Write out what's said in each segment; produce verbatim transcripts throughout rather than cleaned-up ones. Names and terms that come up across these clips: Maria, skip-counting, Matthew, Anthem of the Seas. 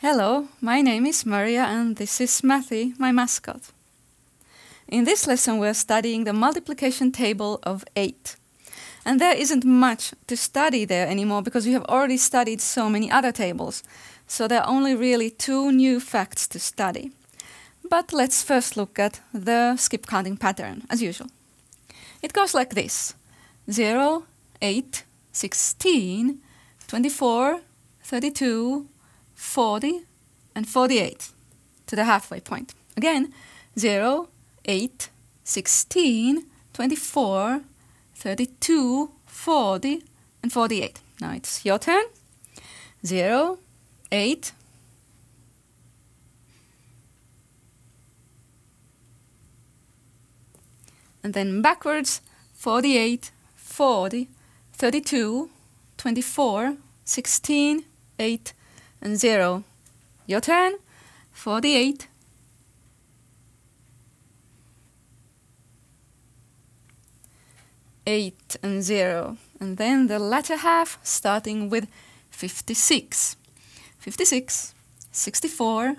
Hello, my name is Maria and this is Matthew, my mascot. In this lesson we are studying the multiplication table of eight. And there isn't much to study there anymore because we have already studied so many other tables. So there are only really two new facts to study. But let's first look at the skip counting pattern, as usual. It goes like this. zero, eight, sixteen, twenty-four, thirty-two, forty and forty-eight to the halfway point. Again, zero, eight, sixteen, twenty-four, thirty-two, forty and forty-eight. Now it's your turn. zero, eight, and then backwards, forty-eight, forty, thirty-two, twenty-four, sixteen, eight and zero. Your turn. forty-eight, eight and zero. And then the latter half starting with fifty-six, fifty-six, sixty-four,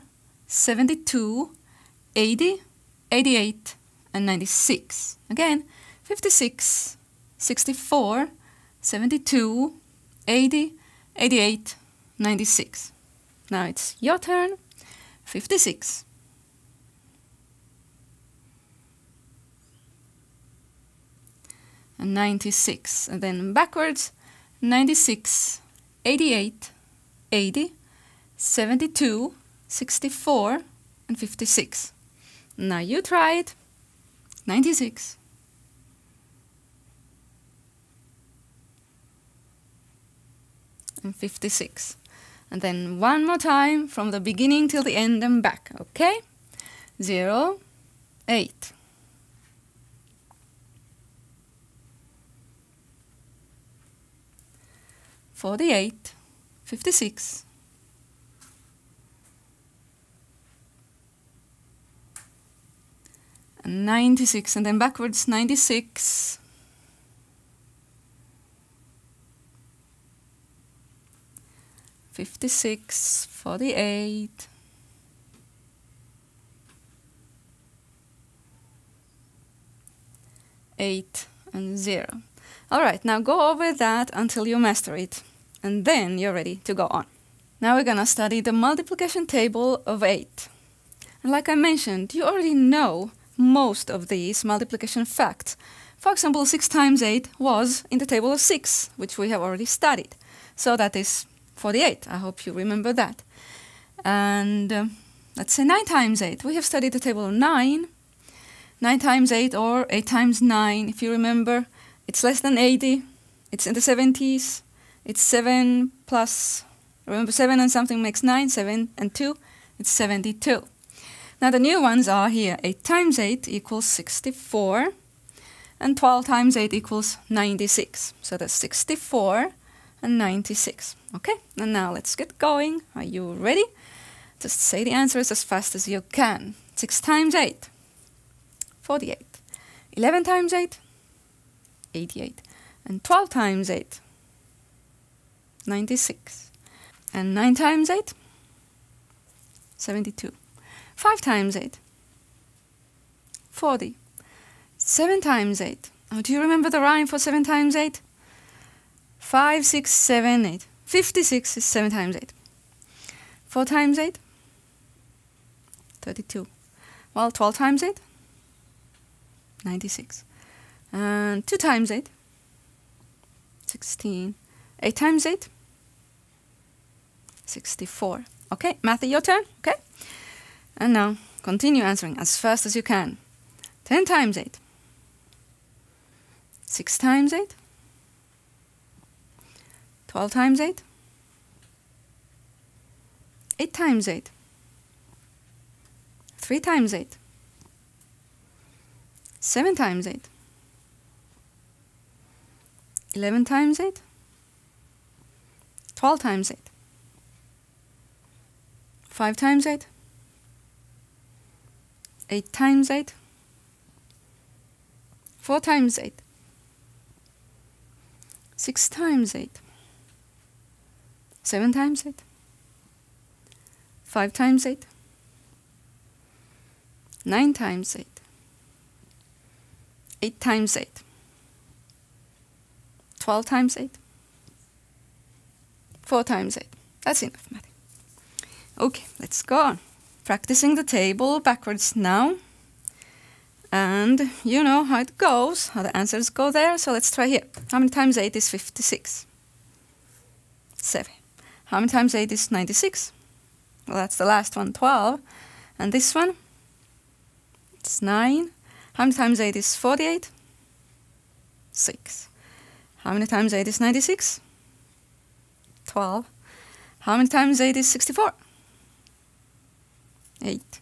seventy-two, eighty, eighty-eight and ninety-six. Again, fifty-six, sixty-four, seventy-two, eighty, eighty-eight, ninety-six. Now it's your turn. fifty-six and ninety-six. And then backwards, ninety-six, eighty-eight, eighty, seventy-two, sixty-four and fifty-six. Now you try it. ninety-six and fifty-six. And then one more time from the beginning till the end and back, okay? zero, eight, forty-eight, fifty-six, and ninety-six, and then backwards ninety-six, fifty-six, forty-eight, eight and zero. All right, now go over that until you master it, and then you're ready to go on. Now we're gonna study the multiplication table of eight. And like I mentioned, you already know most of these multiplication facts. For example, six times eight was in the table of six, which we have already studied. So that is forty-eight. I hope you remember that. And uh, let's say nine times eight. We have studied the table of nine. nine times eight or eight times nine, if you remember. It's less than eighty. It's in the seventies. It's seven plus, remember seven and something makes nine. seven and two. It's seventy-two. Now the new ones are here. eight times eight equals sixty-four. And twelve times eight equals ninety-six. So that's sixty-four and ninety-six. Okay, and now let's get going. Are you ready? Just say the answers as fast as you can. six times eight, forty-eight. eleven times eight, eighty-eight. And twelve times eight, ninety-six. And nine times eight, seventy-two. five times eight, forty. seven times eight. Oh, do you remember the rhyme for seven times eight? five, six, seven, eight. fifty-six is seven times eight. four times eight? thirty-two. Well, twelve times eight? ninety-six. And two times eight? sixteen. eight times eight? sixty-four. Okay, Matthew, your turn, okay? And now, continue answering as fast as you can. ten times eight? six times eight? twelve times eight, eight times eight, three times eight, seven times eight, eleven times eight, twelve times eight, five times eight, eight times eight, four times eight, six times eight. seven times eight, five times eight, nine times eight, eight times eight, twelve times eight, four times eight. That's enough, Matthew. Okay, let's go on. Practicing the table backwards now. And you know how it goes, how the answers go there. So let's try here. How many times eight is fifty-six? seven. How many times eight is ninety-six? Well, that's the last one, twelve. And this one, it's nine. How many times eight is forty-eight? six. How many times eight is ninety-six? twelve. How many times eight is sixty-four? eight.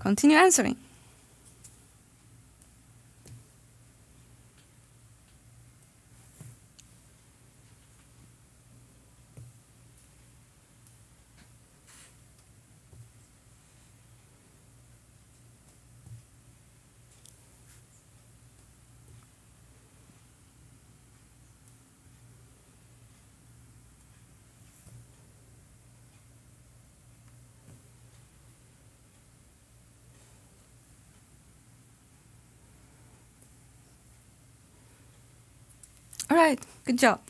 Continue answering. All right, good job.